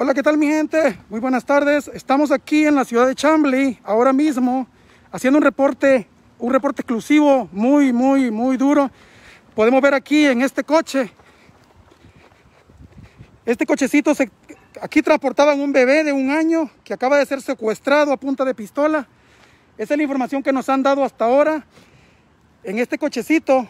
Hola, ¿qué tal mi gente? Muy buenas tardes. Estamos aquí en la ciudad de Chamblee ahora mismo haciendo un reporte exclusivo muy duro. Podemos ver aquí en este coche, este cochecito, aquí transportaban un bebé de 1 año que acaba de ser secuestrado a punta de pistola. Esa es la información que nos han dado hasta ahora. En este cochecito,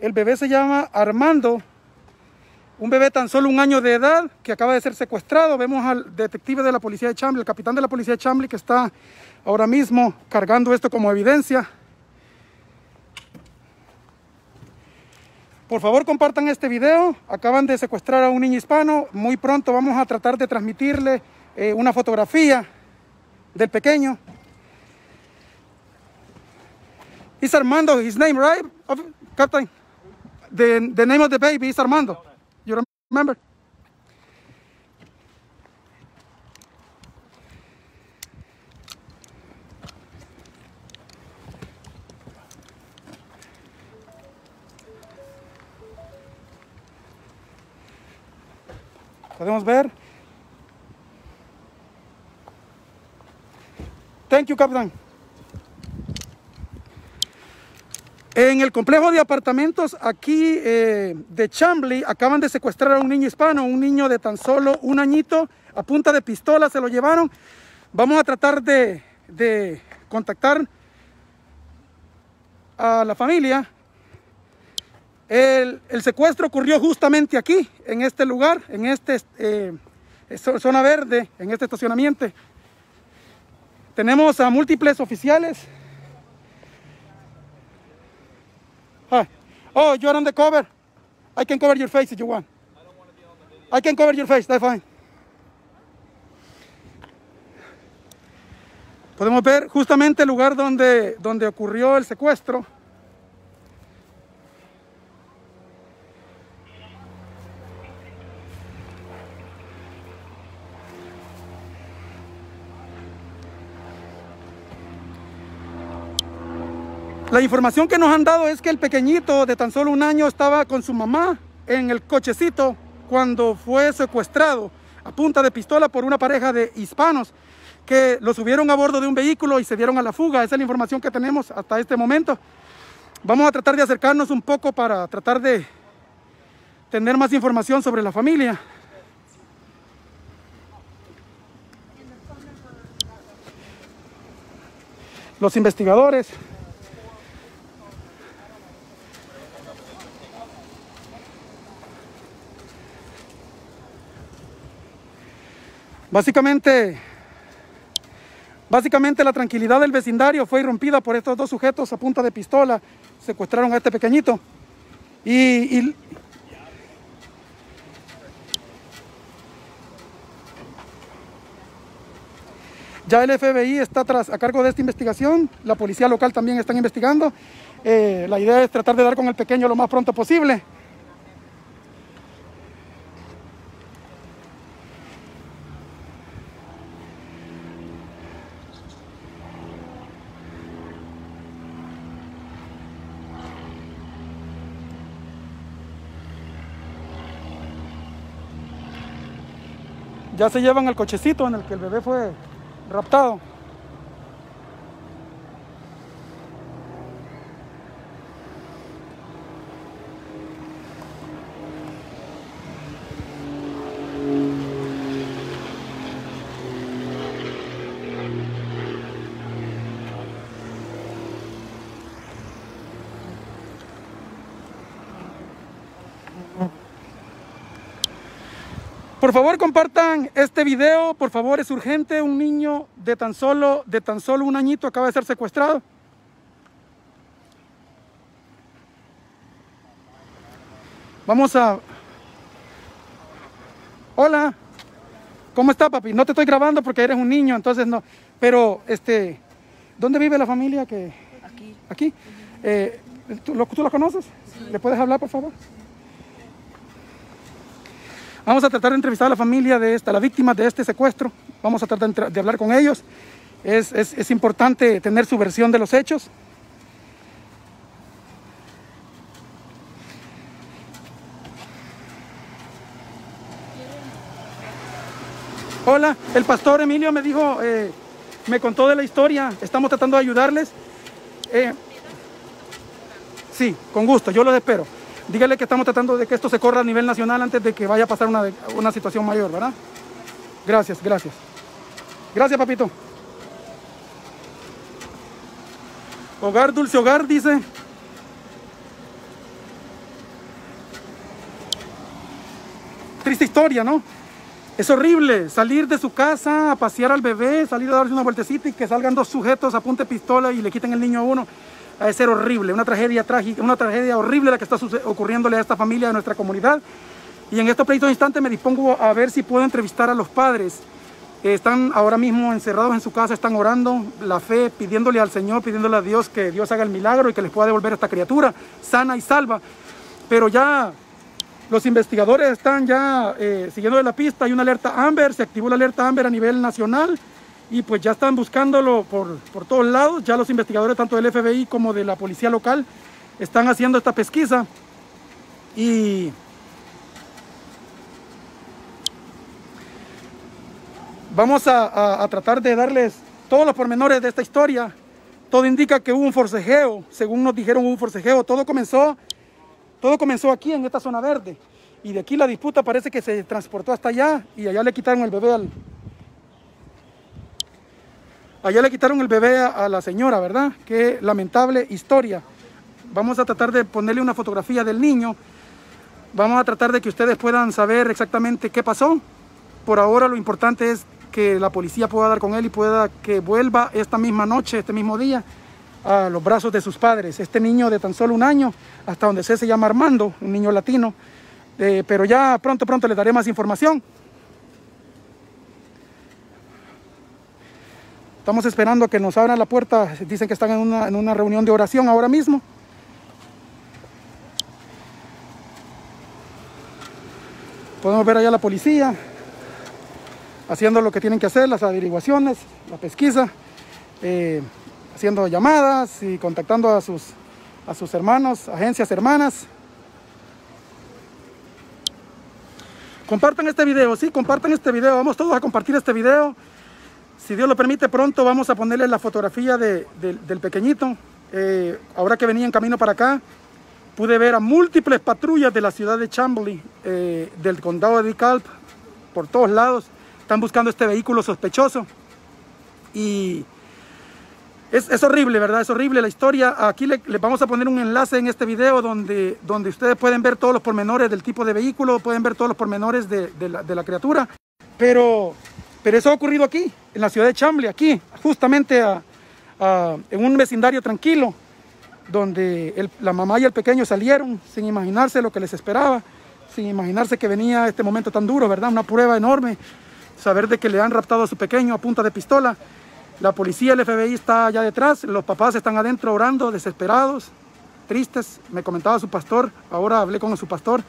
el bebé se llama Armando. Un bebé tan solo 1 año de edad que acaba de ser secuestrado. Vemos al detective de la policía de Chamblee, el capitán de la policía de Chamblee, que está ahora mismo cargando esto como evidencia. Por favor, compartan este video. Acaban de secuestrar a un niño hispano. Muy pronto vamos a tratar de transmitirle una fotografía del pequeño. It's Armando, his name, right? Captain, the name of the baby is Armando. You remember? Podemos ver. Thank you, Captain. En el complejo de apartamentos aquí de Chamblee acaban de secuestrar a un niño hispano, un niño de tan solo 1 añito, a punta de pistola se lo llevaron. Vamos a tratar de contactar a la familia. El secuestro ocurrió justamente aquí, en este lugar, en esta zona verde, en este estacionamiento. Tenemos a múltiples oficiales. Hi. Oh, you're on the cover. I can cover your face if you want. I don't want to be on the video. I can cover your face, that's fine. Podemos ver justamente el lugar donde ocurrió el secuestro. La información que nos han dado es que el pequeñito de tan solo 1 año estaba con su mamá en el cochecito cuando fue secuestrado a punta de pistola por una pareja de hispanos que lo subieron a bordo de un vehículo y se dieron a la fuga. Esa es la información que tenemos hasta este momento. Vamos a tratar de acercarnos un poco para tratar de tener más información sobre la familia. Los investigadores. Básicamente la tranquilidad del vecindario fue irrumpida por estos 2 sujetos a punta de pistola. Secuestraron a este pequeñito. Ya el FBI está a cargo de esta investigación. La policía local también están investigando. La idea es tratar de dar con el pequeño lo más pronto posible. Ya se llevan el cochecito en el que el bebé fue raptado. Por favor, compartan este video, por favor, es urgente. Un niño de tan solo 1 añito acaba de ser secuestrado. Vamos a... Hola, ¿cómo está, papi? No te estoy grabando porque eres un niño, entonces no. Pero, ¿dónde vive la familia que... Aquí. ¿Aquí? ¿Tú la conoces? Sí. ¿Le puedes hablar, por favor? Vamos a tratar de entrevistar a la familia de la víctima de este secuestro. Vamos a tratar de hablar con ellos. Es importante tener su versión de los hechos. Hola, el pastor Emilio me dijo, me contó de la historia. Estamos tratando de ayudarles. Sí, con gusto, yo los espero. Dígale que estamos tratando de que esto se corra a nivel nacional antes de que vaya a pasar una situación mayor, ¿verdad? Gracias, gracias. Gracias, papito. Hogar, dulce hogar, dice. Triste historia, ¿no? Es horrible salir de su casa a pasear al bebé, salir a darse una vueltecita y que salgan dos sujetos a punta de pistola y le quiten el niño a uno. Ha de ser horrible, una tragedia trágica, una tragedia horrible la que está ocurriéndole a esta familia de nuestra comunidad. Y en estos precisos instantes me dispongo a ver si puedo entrevistar a los padres. Están ahora mismo encerrados en su casa, están orando, la fe, pidiéndole al Señor, pidiéndole a Dios que Dios haga el milagro y que les pueda devolver a esta criatura sana y salva. Pero ya los investigadores están ya siguiendo la pista. Hay una alerta AMBER, se activó la alerta AMBER a nivel nacional y pues ya están buscándolo por todos lados. Ya los investigadores tanto del FBI como de la policía local están haciendo esta pesquisa y vamos a tratar de darles todos los pormenores de esta historia. Todo indica que hubo un forcejeo, según nos dijeron hubo un forcejeo. Todo comenzó aquí en esta zona verde. Y de aquí la disputa parece que se transportó hasta allá y allá le quitaron el bebé al... Allá le quitaron el bebé a la señora, ¿verdad? Qué lamentable historia. Vamos a tratar de ponerle una fotografía del niño. Vamos a tratar de que ustedes puedan saber exactamente qué pasó. Por ahora lo importante es que la policía pueda dar con él y pueda que vuelva esta misma noche, este mismo día, a los brazos de sus padres. Este niño de tan solo un año, hasta donde se llama Armando, un niño latino, pero ya pronto les daré más información. Estamos esperando a que nos abran la puerta. Dicen que están en una reunión de oración ahora mismo. Podemos ver allá la policía haciendo lo que tienen que hacer, las averiguaciones, la pesquisa, haciendo llamadas y contactando a sus hermanos, agencias hermanas. Compartan este video, sí, compartan este video, vamos todos a compartir este video. Si Dios lo permite, pronto vamos a ponerle la fotografía del pequeñito. Ahora que venía en camino para acá, pude ver a múltiples patrullas de la ciudad de Chamblee, del condado de DeKalb, por todos lados. Están buscando este vehículo sospechoso y es horrible, ¿verdad? Es horrible la historia. Aquí les vamos a poner un enlace en este video donde ustedes pueden ver todos los pormenores del tipo de vehículo, pueden ver todos los pormenores de la criatura. Pero eso ha ocurrido aquí, en la ciudad de Chamblee, aquí, justamente en un vecindario tranquilo, donde la mamá y el pequeño salieron sin imaginarse lo que les esperaba, sin imaginarse que venía este momento tan duro, ¿verdad? Una prueba enorme. Saber de que le han raptado a su pequeño a punta de pistola. La policía, el FBI está allá detrás. Los papás están adentro orando, desesperados, tristes. Me comentaba su pastor, ahora hablé con su pastor.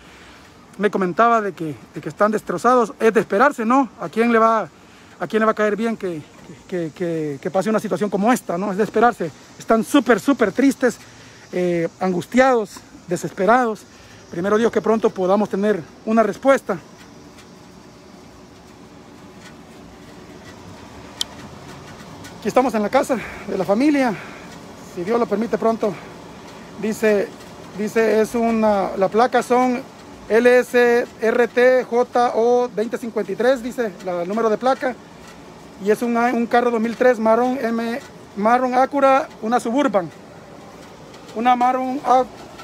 Me comentaba de que están destrozados. Es de esperarse, ¿no? ¿A quién le va a caer bien que pase una situación como esta, ¿no? Es de esperarse. Están súper tristes, angustiados, desesperados. Primero Dios que pronto podamos tener una respuesta. Aquí estamos en la casa de la familia, si Dios lo permite pronto. Dice la placa son LSRTJO2053, dice el número de placa. Y es un carro 2003 marrón Acura, una Suburban. Una marrón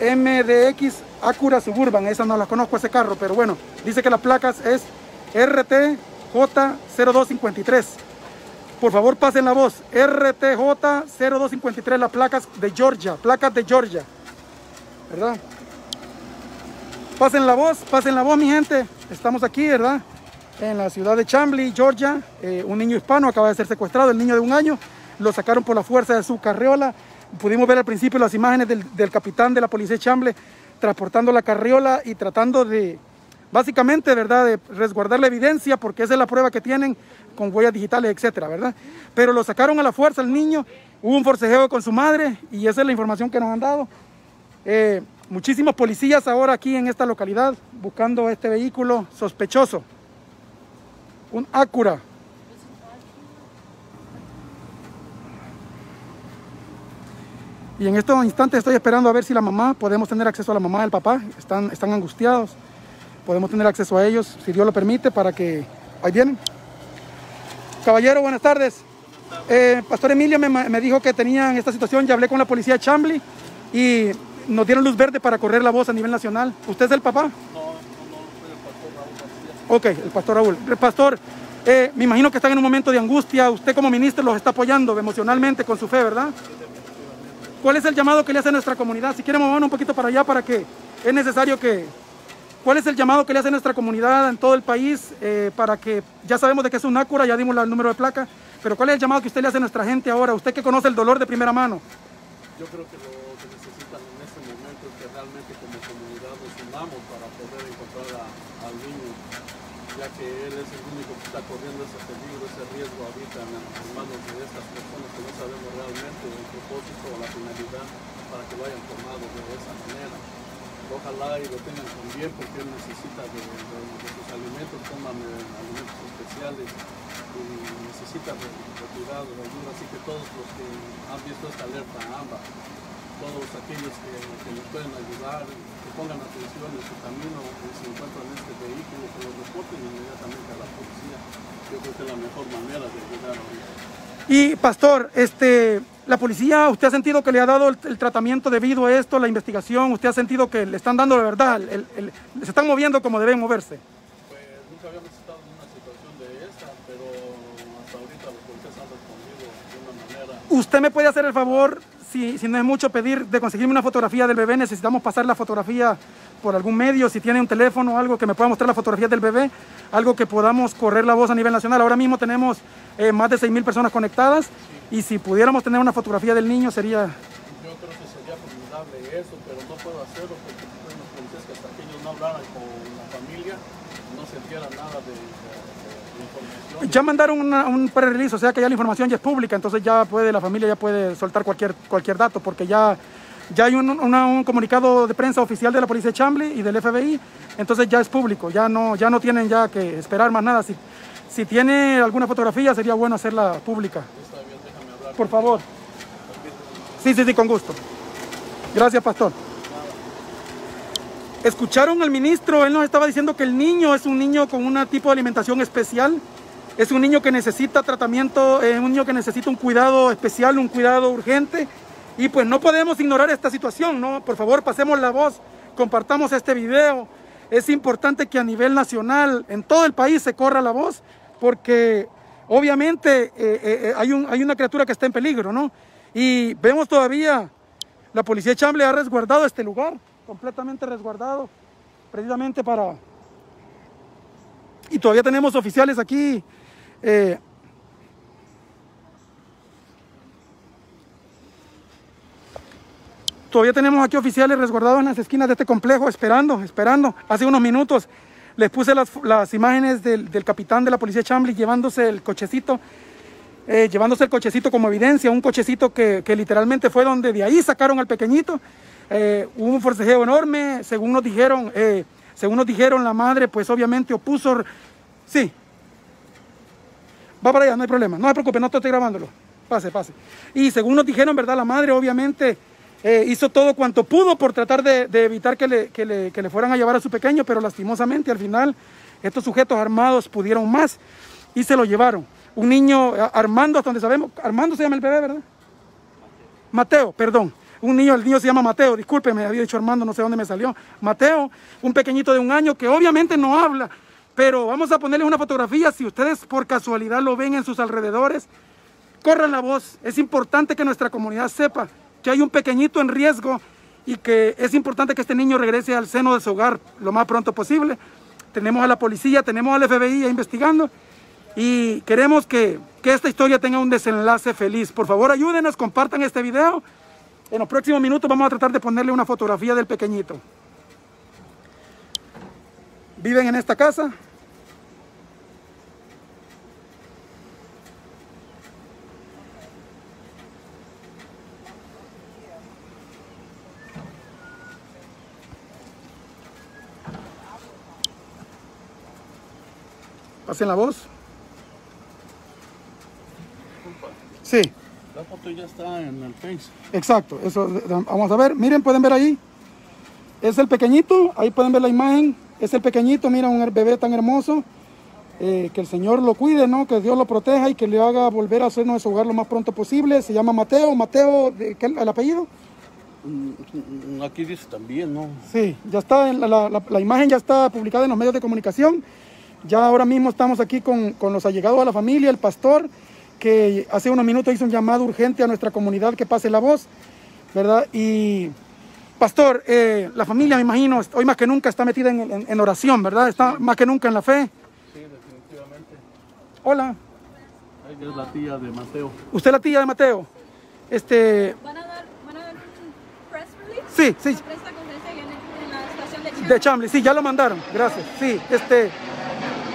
MDX Acura Suburban, esa no la conozco ese carro, pero bueno, dice que las placas es RTJ0253. Por favor, pasen la voz. RTJ0253, las placas de Georgia. ¿Verdad? Pasen la voz, mi gente. Estamos aquí, ¿verdad? En la ciudad de Chamblee, Georgia. Un niño hispano acaba de ser secuestrado, el niño de un año. Lo sacaron por la fuerza de su carriola. Pudimos ver al principio las imágenes del capitán de la policía de Chamblee transportando la carriola y tratando de... Básicamente, ¿verdad?, de resguardar la evidencia, porque esa es la prueba que tienen con huellas digitales, etcétera, ¿verdad? Pero lo sacaron a la fuerza al niño, hubo un forcejeo con su madre y esa es la información que nos han dado. Muchísimos policías ahora aquí en esta localidad buscando este vehículo sospechoso. un Acura. Y en estos instantes estoy esperando a ver si la mamá, podemos tener acceso a la mamá, al papá, están angustiados. Podemos tener acceso a ellos, si Dios lo permite, para que... Ahí vienen. Caballero, buenas tardes. Pastor Emilio me dijo que tenían esta situación, ya hablé con la policía de Chamblee y nos dieron luz verde para correr la voz a nivel nacional. ¿Usted es el papá? No, soy el pastor Raúl. Ok, el pastor Raúl. Pastor, me imagino que están en un momento de angustia. Usted como ministro los está apoyando emocionalmente con su fe, ¿verdad? ¿Cuál es el llamado que le hace a nuestra comunidad? Si quiere movernos un poquito para allá, para que es necesario que... ¿Cuál es el llamado que le hace a nuestra comunidad en todo el país para que... Ya sabemos de que es un Acura, ya dimos el número de placa, pero ¿cuál es el llamado que usted le hace a nuestra gente ahora? Usted que conoce el dolor de primera mano. Yo creo que lo que necesitan en este momento es que realmente como comunidad nos unamos para poder encontrar al niño, ya que él es el único que está corriendo ese peligro, ese riesgo ahorita en las manos de estas personas que no sabemos realmente el propósito o la finalidad para que lo hayan formado de esa manera. Ojalá y lo tengan con bien, porque él necesita de sus alimentos, toman alimentos especiales y necesita de cuidado, de ayuda. Así que todos los que han visto esta alerta AMBER, todos aquellos que nos pueden ayudar, que pongan atención en su camino, que se encuentran en este vehículo, que lo reporten inmediatamente a la policía. Yo creo que es la mejor manera de ayudar ahorita. Y pastor, la policía, ¿usted ha sentido que le ha dado el tratamiento debido a esto, la investigación? ¿Usted ha sentido que le están dando la verdad? ¿Se están moviendo como deben moverse? Pues nunca habíamos estado en una situación de esta, pero hasta ahorita los policías han respondido de una manera. ¿Usted me puede hacer el favor, si no es mucho pedir, de conseguirme una fotografía del bebé? Necesitamos pasar la fotografía por algún medio, si tiene un teléfono o algo que me pueda mostrar la fotografía del bebé, algo que podamos correr la voz a nivel nacional. Ahora mismo tenemos más de 6,000 personas conectadas, sí. Y si pudiéramos tener una fotografía del niño sería... Yo creo que sería formidable eso, pero no puedo hacerlo porque los policías que hasta que ellos no hablaran con la familia, no se enteran nada de información. Ya mandaron un pre-release, o sea que ya la información ya es pública, entonces ya puede, la familia ya puede soltar cualquier dato, porque ya... Ya hay un comunicado de prensa oficial de la policía de Chamblee y del FBI, entonces ya es público, ya no tienen ya que esperar más nada. Si tiene alguna fotografía sería bueno hacerla pública. Está bien, déjame hablar. Por favor. Sí, con gusto. Gracias, pastor. ¿Escucharon al ministro? Él nos estaba diciendo que el niño es un niño con un tipo de alimentación especial, es un niño que necesita tratamiento, es un niño que necesita un cuidado especial, un cuidado urgente. Y pues no podemos ignorar esta situación, ¿no? Por favor, pasemos la voz, compartamos este video. Es importante que a nivel nacional, en todo el país, se corra la voz, porque obviamente hay una criatura que está en peligro, ¿no? Y vemos todavía, la policía de Chamblee ha resguardado este lugar, completamente resguardado, precisamente para... Y todavía tenemos oficiales aquí... Todavía tenemos aquí oficiales resguardados en las esquinas de este complejo, esperando. Hace unos minutos les puse las imágenes del capitán de la policía de Chamblee llevándose el cochecito como evidencia, un cochecito que literalmente fue donde de ahí sacaron al pequeñito. Hubo un forcejeo enorme, según nos dijeron la madre, pues obviamente opuso. Sí, va para allá, no hay problema, no se preocupe, no estoy grabándolo, pase. Y según nos dijeron, ¿verdad? La madre obviamente... hizo todo cuanto pudo por tratar de evitar que le fueran a llevar a su pequeño, pero lastimosamente al final estos sujetos armados pudieron más y se lo llevaron. Un niño, Armando, hasta donde sabemos, Armando se llama el bebé, ¿verdad? Mateo, perdón. El niño se llama Mateo, discúlpeme, había dicho Armando, no sé dónde me salió. Mateo, un pequeñito de 1 año que obviamente no habla, pero vamos a ponerle una fotografía. Si ustedes por casualidad lo ven en sus alrededores, corran la voz. Es importante que nuestra comunidad sepa que hay un pequeñito en riesgo y que es importante que este niño regrese al seno de su hogar lo más pronto posible. Tenemos a la policía, tenemos al FBI investigando y queremos que esta historia tenga un desenlace feliz. Por favor, ayúdenos, compartan este video. En los próximos minutos vamos a tratar de ponerle una fotografía del pequeñito. Viven en esta casa. Pasen la voz. Sí. La foto ya está en el Face. Exacto. Eso, vamos a ver. Miren, pueden ver ahí. Es el pequeñito. Ahí pueden ver la imagen. Es el pequeñito. Mira, un bebé tan hermoso. Que el Señor lo cuide, ¿no? Que Dios lo proteja y que le haga volver a hacernos de su hogar lo más pronto posible. Se llama Mateo. Mateo, ¿qué es el apellido? Aquí dice también, ¿no? Sí, ya está, la imagen ya está publicada en los medios de comunicación. Ya ahora mismo estamos aquí con los allegados a la familia, el pastor, que hace unos minutos hizo un llamado urgente a nuestra comunidad que pase la voz, ¿verdad? Y, pastor, la familia, me imagino, hoy más que nunca está metida en oración, ¿verdad? Está más que nunca en la fe. Sí, definitivamente. Hola. Ella es la tía de Mateo. ¿Usted es la tía de Mateo? Sí, sí. De Chamblee, sí, ya lo mandaron, gracias. Sí,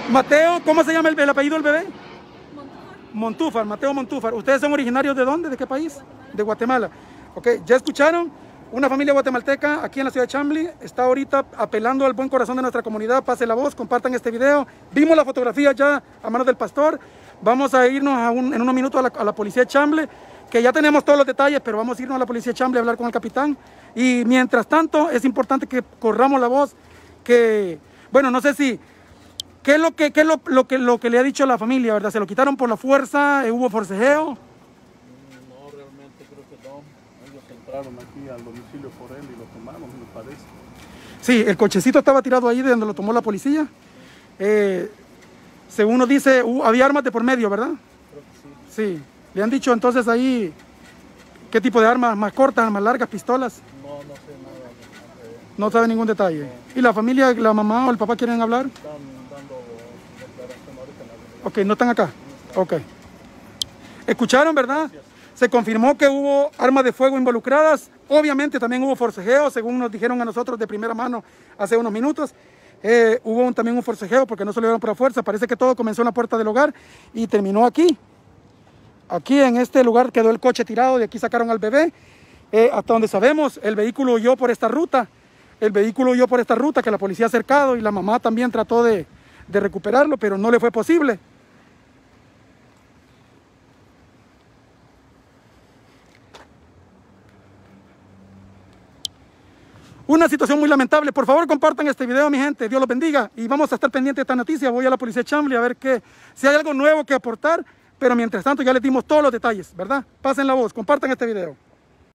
Mateo, ¿cómo se llama el apellido del bebé? Montúfar, Mateo Montúfar. ¿Ustedes son originarios de dónde? ¿De qué país? De Guatemala. Ok, ya escucharon, una familia guatemalteca aquí en la ciudad de Chamblee está ahorita apelando al buen corazón de nuestra comunidad. Pase la voz, compartan este video. Vimos la fotografía ya a manos del pastor. Vamos a irnos en unos minutos a la policía de Chamblee, que ya tenemos todos los detalles, pero vamos a irnos a la policía de Chamblee a hablar con el capitán. Y mientras tanto, es importante que corramos la voz, que, bueno, no sé si, ¿qué es lo que le ha dicho la familia, verdad? ¿Se lo quitaron por la fuerza? ¿Hubo forcejeo? No, realmente creo que no. Ellos entraron aquí al domicilio por él y lo tomaron, me parece. Sí, el cochecito estaba tirado ahí de donde lo tomó la policía. Según nos dice, había armas de por medio, ¿verdad? Creo que sí. Sí. ¿Le han dicho entonces ahí qué tipo de armas? ¿Más cortas, más largas, pistolas? No, no sé nada. No sabe ningún detalle. No. ¿Y la familia, la mamá o el papá quieren hablar? Están dando declaración ahorita en la comunidad. Ok, ¿no están acá? No están. Ok. ¿Escucharon, verdad? Gracias. Se confirmó que hubo armas de fuego involucradas. Obviamente también hubo forcejeo, según nos dijeron a nosotros de primera mano hace unos minutos. Hubo también un forcejeo porque no se lo dieron por la fuerza. Parece que todo comenzó en la puerta del hogar y terminó aquí. Aquí en este lugar quedó el coche tirado, de aquí sacaron al bebé. Hasta donde sabemos, el vehículo huyó por esta ruta. El vehículo huyó por esta ruta que la policía ha cercado y la mamá también trató de recuperarlo, pero no le fue posible. Una situación muy lamentable. Por favor, compartan este video, mi gente. Dios los bendiga. Y vamos a estar pendientes de esta noticia. Voy a la policía de Chamblee a ver si hay algo nuevo que aportar. Pero mientras tanto ya les dimos todos los detalles, ¿verdad? Pasen la voz, compartan este video.